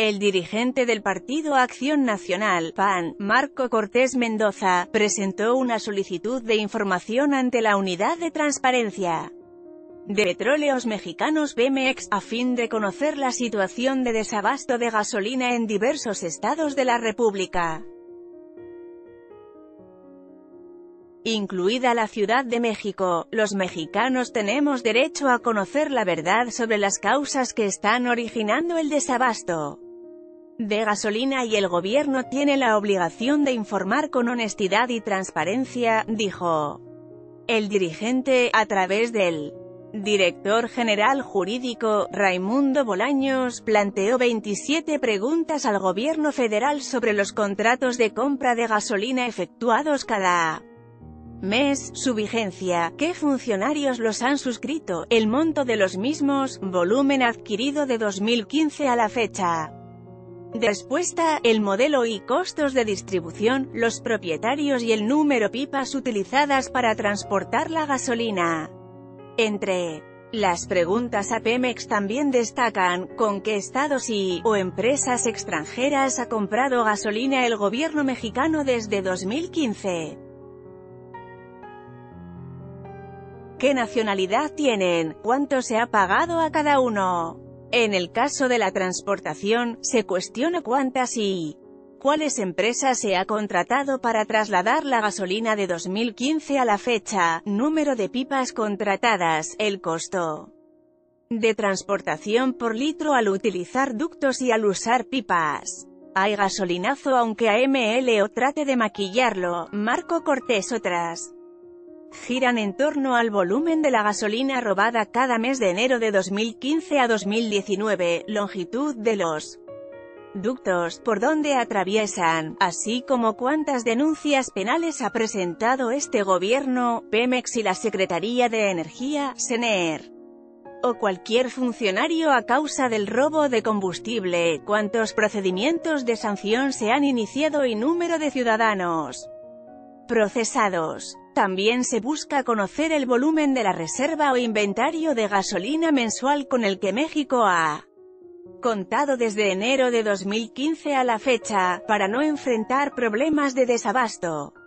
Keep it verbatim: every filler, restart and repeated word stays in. El dirigente del Partido Acción Nacional, P A N, Marko Cortés Mendoza, presentó una solicitud de información ante la Unidad de Transparencia de Petróleos Mexicanos Pemex, a fin de conocer la situación de desabasto de gasolina en diversos estados de la República, incluida la Ciudad de México. Los mexicanos tenemos derecho a conocer la verdad sobre las causas que están originando el desabasto de gasolina y el gobierno tiene la obligación de informar con honestidad y transparencia, dijo el dirigente, a través del director general jurídico, Raimundo Bolaños. Planteó veintisiete preguntas al gobierno federal sobre los contratos de compra de gasolina efectuados cada mes, su vigencia, qué funcionarios los han suscrito, el monto de los mismos, volumen adquirido de dos mil quince a la fecha de respuesta, el modelo y costos de distribución, los propietarios y el número pipas utilizadas para transportar la gasolina. Entre las preguntas a Pemex también destacan, ¿con qué estados y o empresas extranjeras ha comprado gasolina el gobierno mexicano desde dos mil quince? ¿Qué nacionalidad tienen? ¿Cuánto se ha pagado a cada uno? En el caso de la transportación, se cuestiona cuántas y cuáles empresas se ha contratado para trasladar la gasolina de dos mil quince a la fecha, número de pipas contratadas, el costo de transportación por litro al utilizar ductos y al usar pipas. Hay gasolinazo aunque AMLO trate de maquillarlo, Marko Cortés. Otras giran en torno al volumen de la gasolina robada cada mes de enero de dos mil quince a dos mil diecinueve, longitud de los ductos por donde atraviesan, así como cuántas denuncias penales ha presentado este gobierno, Pemex y la Secretaría de Energía, SENER, o cualquier funcionario a causa del robo de combustible, cuántos procedimientos de sanción se han iniciado y número de ciudadanos procesados. También se busca conocer el volumen de la reserva o inventario de gasolina mensual con el que México ha contado desde enero de dos mil quince a la fecha, para no enfrentar problemas de desabasto.